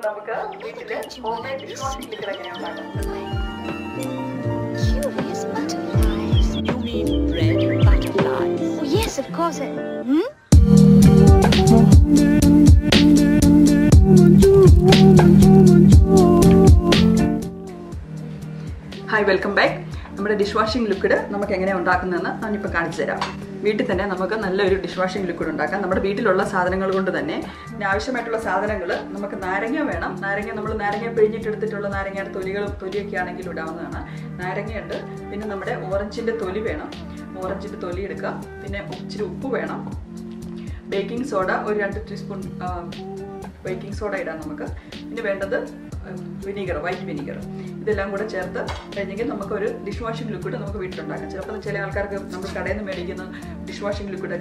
Curious butterflies. You mean red butterflies? Oh, yes, of course. Hi, welcome back. We dishwashing look. We have a dishwashing look. We have a beetle. We have a beetle. We have a beetle. We have a beetle. We have a beetle. We have a beetle. We have a beetle. Vinegar, white vinegar. This is a dishwashing liquid. We have a dishwashing liquid.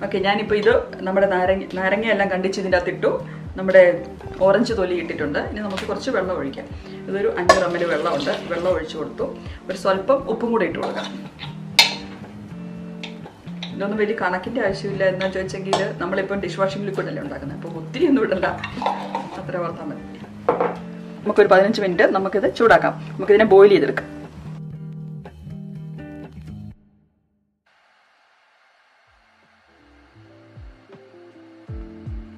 Okay, now we have orange tholi ittittundu ini namukku korchu vella olikka idoru 5 ml vella undu vella olichu koduthu oru solpam uppum kude ittu koduka idonnu veli kanakkinte avashyamilla enna choichengile nammal ipo dishwashing liquid alle undakana appo ottiri ennu idalla athra vartha madu namukku oru 15 minute namukku idu choodakam namukku idine boil cheyidukka.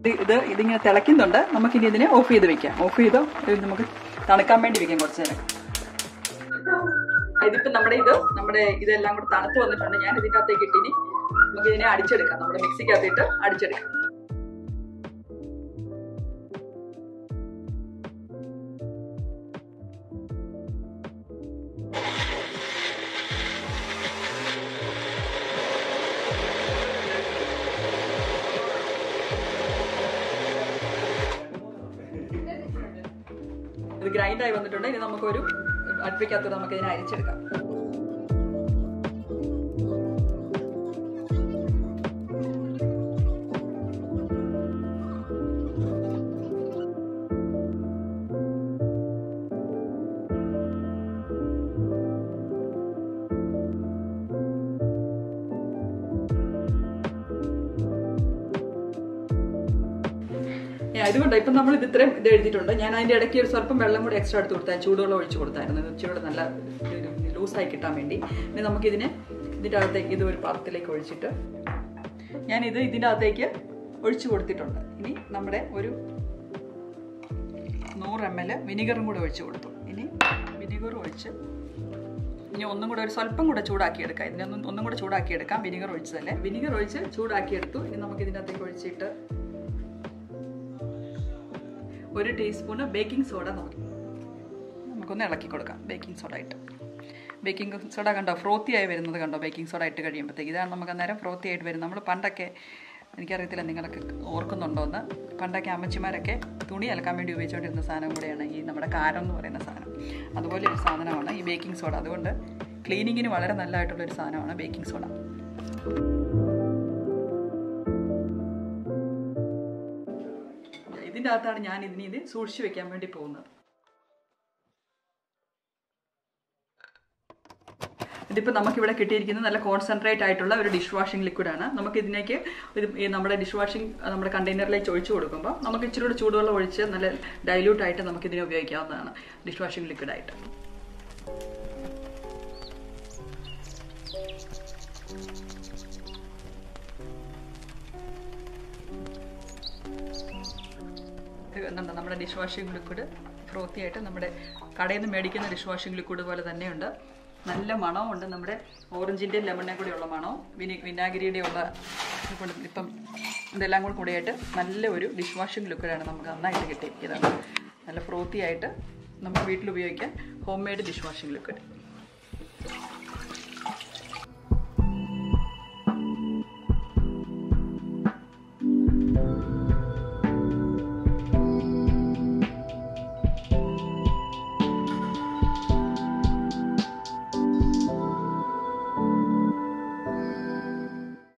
This is the telekin. We will off the weekend. Off the weekend. We will comment on it. I think we will grind I vandittund ini namakku oru advikathu namakku idine arichedukka I don't like the trip. There is a cure for extra to the Chudo or Churta and the children lose psychetamindi. Namakin, did I take either part the lake or chitter? Yanida did I take it or churta? Namade, were you no ramela, vinegar mood or churto? Any vinegar or chip? You on the motor salpum would a chudaki, on the motor chudaki, vinegar or chile, vinegar or chip, chudaki too, in the Makina take or chitter. 1 teaspoon of baking soda. Baking soda. Baking soda is frothy. Baking soda is frothy. We have frothy. We have pandake. We have pandake. We have pandake. We have pandake. We have baking soda. I need the sushi camera depona. Dipanamaki kitty in a concentrate title of dishwashing liquidana. Namakidneke with a number of dishwashing container like Choichodocomba. Namakichu Chodola or Chen dilute item Namakidina Vyakana, dishwashing liquid item. We dishwashing liquid, frothy item, medical dishwashing liquid, orange and lemon, vinagre, the language codeator, dishwashing liquid, and frothy item, homemade dishwashing liquid.